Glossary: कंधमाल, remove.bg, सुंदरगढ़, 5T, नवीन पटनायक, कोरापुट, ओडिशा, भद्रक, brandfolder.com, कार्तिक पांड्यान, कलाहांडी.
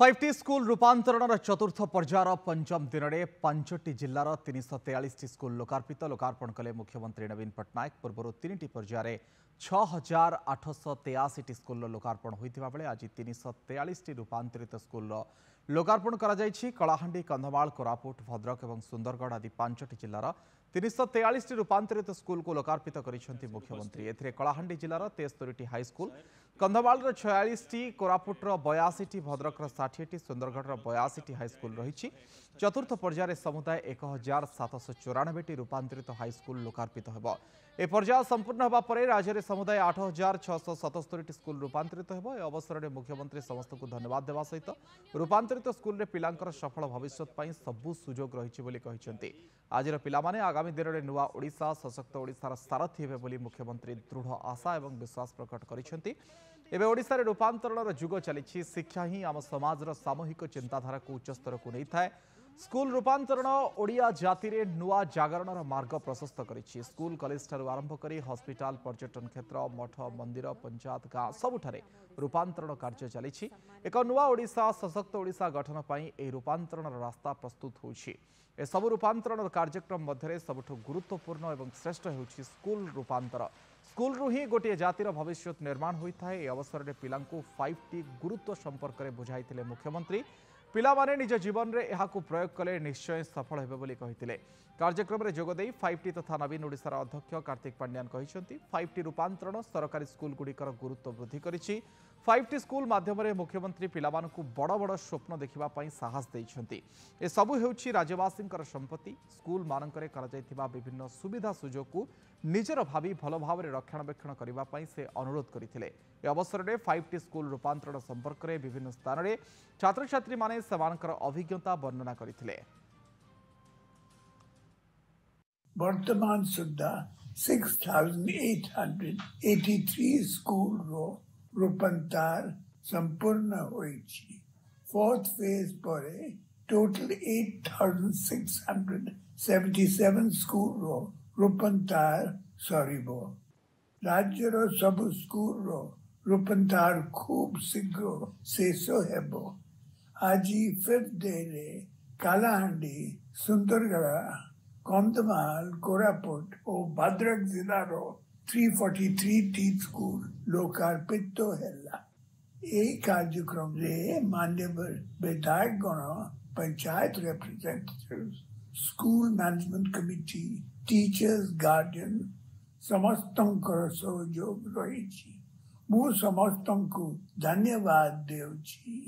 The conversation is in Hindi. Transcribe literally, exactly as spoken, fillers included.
फाइव टी स्कूल रूपांतरण चतुर्थ पर्यायर पंचम दिन में पांचटी जिलार तीन सौ तेयालीस स्कूल लोकार्पित लोकार्पण कले मुख्यमंत्री नवीन पटनायक। पूर्व तीन पर्यायर में छः हजार आठ सौ तेयासी स्कूल लोकार्पण होता बेले आज तीन सौ तेयालीस रूपांतरित स्कूल लोकार्पण कलाहांडी कंधमाल कोरापुट भद्रक और सुंदरगढ़ आदि पांचटी जिलार तीन सौ तेयालीस रूपांतरित स्कूल को लोकार्पित करिसेंति मुख्यमंत्री। एथिरे कलाहांडी जिलार तेस्तरीटी हाईस्कूल कंधमाल छयालीस कोरापुट बयासी भद्रक षाठी सुंदरगढ़ बयासी हाईस्कूल रही। चतुर्थ पर्यायर समुदाय एक हजार सात सौ चौरानबे रूपांतरित हाईस्कूल लोकार्पित हो। ए पर्याय संपूर्ण होगा पर राज्य में समुदाय आठ हजार छः सौ सतस्तरी स्कूल रूपांतरित हो। अवसर में मुख्यमंत्री समस्त को धन्यवाद देवा सहित रूपांतरित स्कूल में पिलांकर सफल भविष्य पर सबु सुजोग रही। आज पिलाने आगामी दिन में नुआ ओडिशा सशक्त ओडिशार सारथी हे मुख्यमंत्री दृढ़ आशा और विश्वास प्रकट करिसेंति। एबे ओडिशारे रूपांतरण जुग चली। शिक्षा ही आम समाजर सामूहिक चिंताधारा को उच्च स्तर को नहीं था। स्कूल रूपांतरण ओडिया जाति रे नुआ जागरण मार्ग प्रशस्त करिछि। स्कूल कॉलेज ठारू आरंभ करी हॉस्पिटल पर्यटन क्षेत्र मठ मंदिर पंचायत गाँ सबुठारे रूपांतरण कार्य चली। एक नुआ ओडिशा सशक्त ओडिशा गठन पाई ए रूपांतरण रास्ता प्रस्तुत होछि। ए सब रूपांतरण कार्यक्रम मध्यरे सबुठो गुरुत्वपूर्ण एवं श्रेष्ठ होछि स्कूल रूपांतर। स्कूल रु ही गोटे जातिर भविष्य निर्माण होता है। यह अवसर में पिलांकु फाइव टी गुरुत्व संपर्क में बुझाई मुख्यमंत्री। पिलामाने निज जीवन में यह प्रयोग कले निश्चय सफल होबे। कार्यक्रम में जोगदे फाइव टी तथा नवीन ओडिशार अध्यक्ष कार्तिक पांड्यान कहते फाइव टी रूपांतरण सरकारी स्कूल गुड़िकर गुरुत्व वृद्धि करिछि। फाइव टी स्कूल माध्यम रे मुख्यमंत्री पिलामानकु बड़ बड़ स्वप्न देखिबा पई साहस दैछंती। ए सबु हेउछि राज्यवासींकर संपत्ति। स्कूल मानकरे कराइथिबा विभिन्न सुविधा सुजोग को निजर भावी भल भाव रक्षणाबेक्षण करने पर से अनुरोध करते। अवसर में फाइव टी स्कूल रूपांतरण संपर्क में विभिन्न स्थान में छात्र छात्री माने समानकर अभिज्ञता वर्णना करते। वर्तमान सुधा छह हज़ार आठ सौ तिरासी स्कूल रो रूपांतर संपूर्ण होई छी। फोर्थ फेज पर टोटल आठ हज़ार छह सौ सतहत्तर स्कूल रो रूपांतर सरीबो। राज्य रो सब स्कूल रो रूपांतर खूब शीघ्र शेष हेबो। आज फिफ्थ डे रे कालाहांडी सुंदरगढ़ कंधमाल कोरापुट और भद्रक जिला रो तीन सौ तैंतालीस टी स्कूल लोकार्पित तो हैला। ए कार्यक्रम रे मान्यवर विधायक गण panchayat representative school management committee teachers guardian समस्त सहयोग रही। मु समस्त को धन्यवाद देउची।